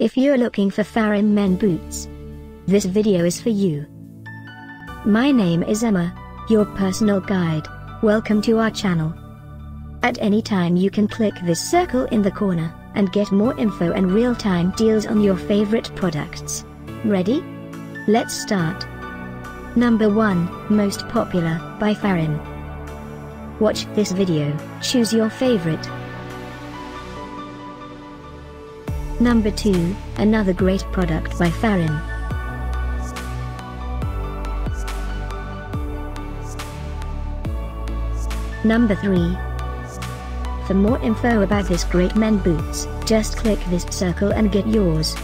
If you're looking for FARYM men boots, this video is for you. My name is Emma, your personal guide. Welcome to our channel. At any time you can click this circle in the corner, and get more info and real-time deals on your favorite products. Ready? Let's start. Number 1, Most Popular, by FARYM. Watch this video, choose your favorite. Number 2, another great product by FARYM. Number 3. For more info about this great men boots, just click this circle and get yours.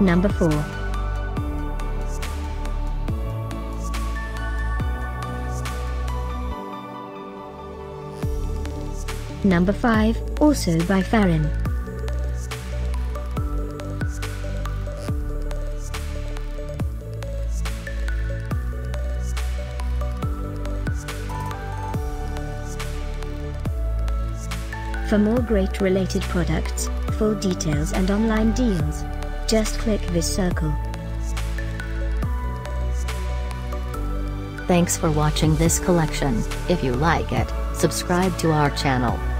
Number 4. Number 5, also by FARYM. For more great related products, full details and online deals, just click this circle. Thanks for watching this collection. If you like it, subscribe to our channel.